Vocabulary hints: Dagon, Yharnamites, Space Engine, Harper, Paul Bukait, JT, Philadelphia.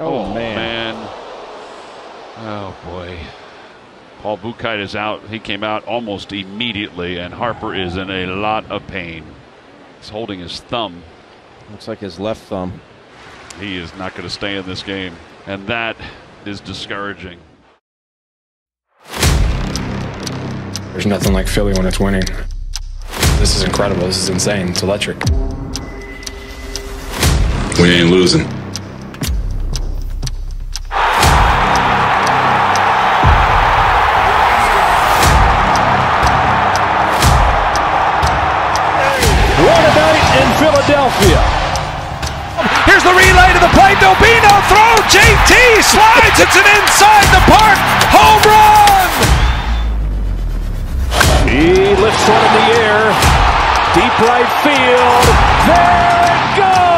Oh man. Oh boy. Paul Bukait is out. He came out almost immediately, and Harper is in a lot of pain. He's holding his thumb. Looks like his left thumb. He is not going to stay in this game, and that is discouraging. There's nothing like Philly when it's winning. This is incredible. This is insane. It's electric. We ain't losing. What a night in Philadelphia. Here's the relay to the plate. There'll be no throw. JT slides. It's an inside the park home run. He lifts one in the air, deep right field, there it goes!